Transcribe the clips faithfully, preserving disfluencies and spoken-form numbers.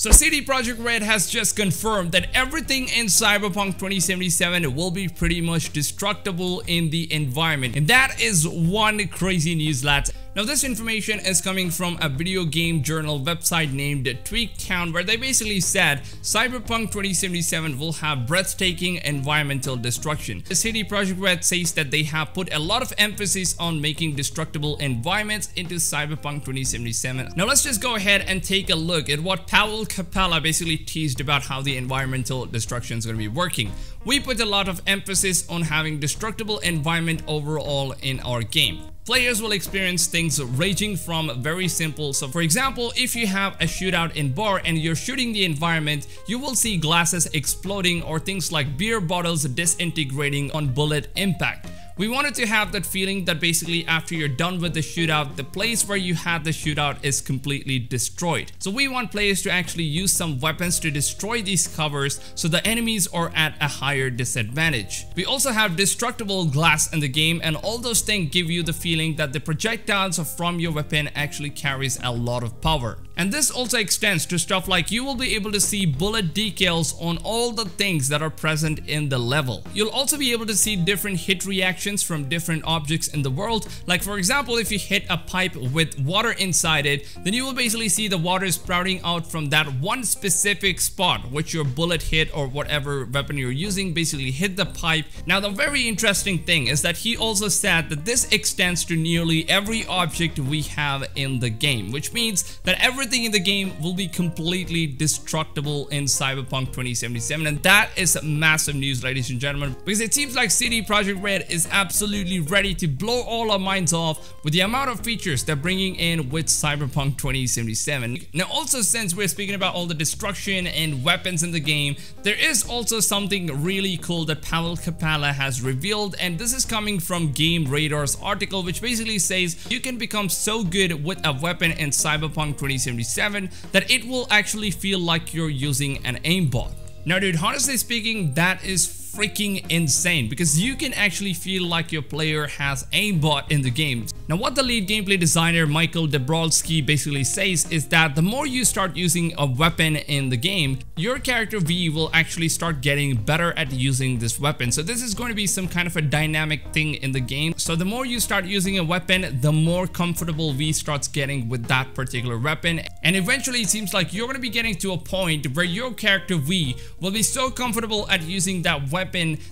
So C D Projekt Red has just confirmed that everything in Cyberpunk twenty seventy-seven will be pretty much destructible in the environment, and that is one crazy news, lads. Now, this information is coming from a video game journal website named TweakTown, where they basically said Cyberpunk twenty seventy-seven will have breathtaking environmental destruction. The C D Projekt Red says that they have put a lot of emphasis on making destructible environments into Cyberpunk twenty seventy-seven. Now, let's just go ahead and take a look at what Paweł Kapala basically teased about how the environmental destruction is going to be working. We put a lot of emphasis on having destructible environment overall in our game. Players will experience things ranging from very simple. So for example, if you have a shootout in bar and you're shooting the environment, you will see glasses exploding or things like beer bottles disintegrating on bullet impact. We wanted to have that feeling that basically after you're done with the shootout, the place where you had the shootout is completely destroyed. So we want players to actually use some weapons to destroy these covers so the enemies are at a higher disadvantage. We also have destructible glass in the game, and all those things give you the feeling that the projectiles from your weapon actually carries a lot of power. And this also extends to stuff like you will be able to see bullet decals on all the things that are present in the level. You'll also be able to see different hit reactions from different objects in the world. Like for example, if you hit a pipe with water inside it, then you will basically see the water sprouting out from that one specific spot which your bullet hit or whatever weapon you're using basically hit the pipe. Now, the very interesting thing is that he also said that this extends to nearly every object we have in the game, which means that every Everything in the game will be completely destructible in Cyberpunk twenty seventy-seven, and that is massive news, ladies and gentlemen, because it seems like C D Projekt Red is absolutely ready to blow all our minds off with the amount of features they're bringing in with Cyberpunk twenty seventy-seven. Now, also, since we're speaking about all the destruction and weapons in the game, there is also something really cool that Paweł Kapala has revealed, and this is coming from Game Radar's article, which basically says you can become so good with a weapon in Cyberpunk twenty seventy-seven that it will actually feel like you're using an aimbot. Now, dude, honestly speaking, that is freaking insane, because you can actually feel like your player has aimbot in the game. Now, what the lead gameplay designer Michael Dabrowski basically says is that the more you start using a weapon in the game, your character V will actually start getting better at using this weapon. So this is going to be some kind of a dynamic thing in the game. So the more you start using a weapon, the more comfortable V starts getting with that particular weapon, and eventually it seems like you're going to be getting to a point where your character V will be so comfortable at using that weapon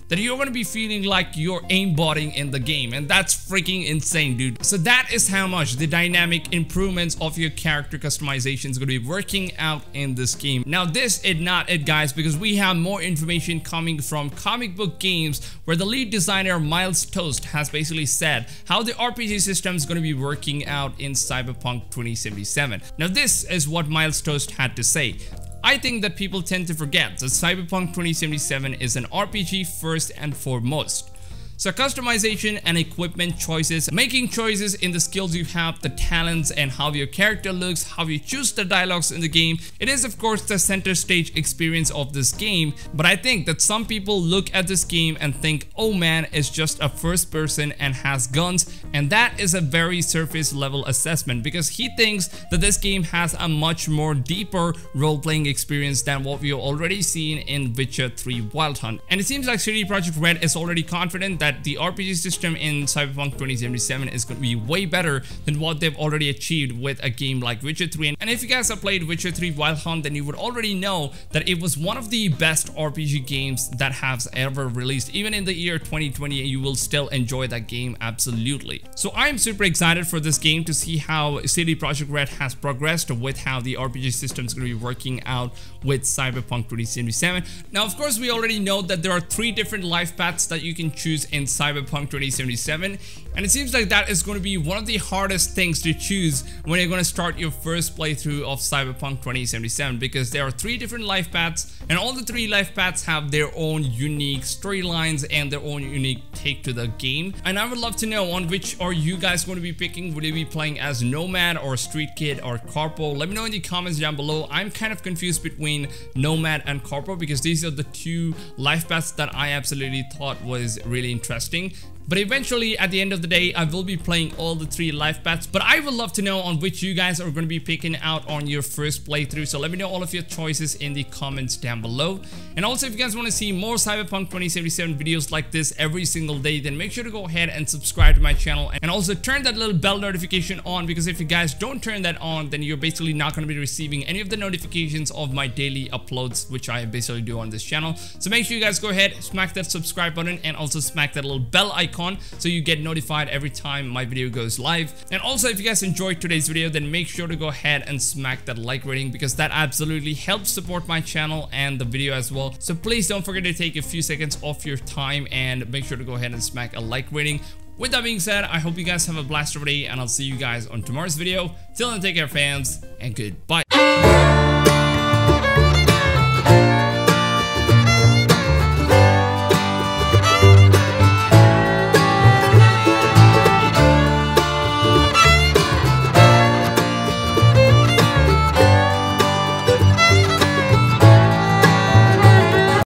that you're going to be feeling like you're aimbotting in the game. And that's freaking insane, dude. So that is how much the dynamic improvements of your character customization is going to be working out in this game. Now, this is not it, guys, because we have more information coming from Comic Book Games, where the lead designer Miles Toast has basically said how the R P G system is going to be working out in Cyberpunk twenty seventy-seven. Now, this is what Miles Toast had to say. I think that people tend to forget that Cyberpunk twenty seventy-seven is an R P G first and foremost. So customization and equipment choices, making choices in the skills you have, the talents, and how your character looks, how you choose the dialogues in the game. It is, of course, the center stage experience of this game, but I think that some people look at this game and think, oh man, it's just a first person and has guns, and that is a very surface level assessment, because he thinks that this game has a much more deeper role-playing experience than what we've already seen in Witcher three Wild Hunt. And it seems like C D Projekt Red is already confident that That the R P G system in Cyberpunk twenty seventy-seven is going to be way better than what they've already achieved with a game like Witcher three. And if you guys have played Witcher three Wild Hunt, then you would already know that it was one of the best R P G games that has ever released. Even in the year twenty twenty, you will still enjoy that game absolutely. So I'm super excited for this game to see how C D Projekt Red has progressed with how the R P G system is going to be working out with Cyberpunk twenty seventy-seven. Now, of course, we already know that there are three different life paths that you can choose in in Cyberpunk twenty seventy-seven, and it seems like that is going to be one of the hardest things to choose when you're going to start your first playthrough of Cyberpunk twenty seventy-seven, because there are three different life paths, and all the three life paths have their own unique storylines and their own unique take to the game. And I would love to know, on which are you guys going to be picking? Would you be playing as Nomad or Street Kid or Corpo? Let me know in the comments down below. I'm kind of confused between Nomad and Corpo, because these are the two life paths that I absolutely thought was really interesting. But eventually, at the end of the day, I will be playing all the three life paths. But I would love to know on which you guys are going to be picking out on your first playthrough. So let me know all of your choices in the comments down below. And also, if you guys want to see more Cyberpunk twenty seventy-seven videos like this every single day, then make sure to go ahead and subscribe to my channel. And also turn that little bell notification on, because if you guys don't turn that on, then you're basically not going to be receiving any of the notifications of my daily uploads, which I basically do on this channel. So make sure you guys go ahead, smack that subscribe button, and also smack that little bell icon so you get notified every time my video goes live. And also, if you guys enjoyed today's video, then make sure to go ahead and smack that like rating, because that absolutely helps support my channel and the video as well. So please don't forget to take a few seconds off your time and make sure to go ahead and smack a like rating. With that being said, I hope you guys have a blast of a day, and I'll see you guys on tomorrow's video. Till then, take care, fans, and goodbye.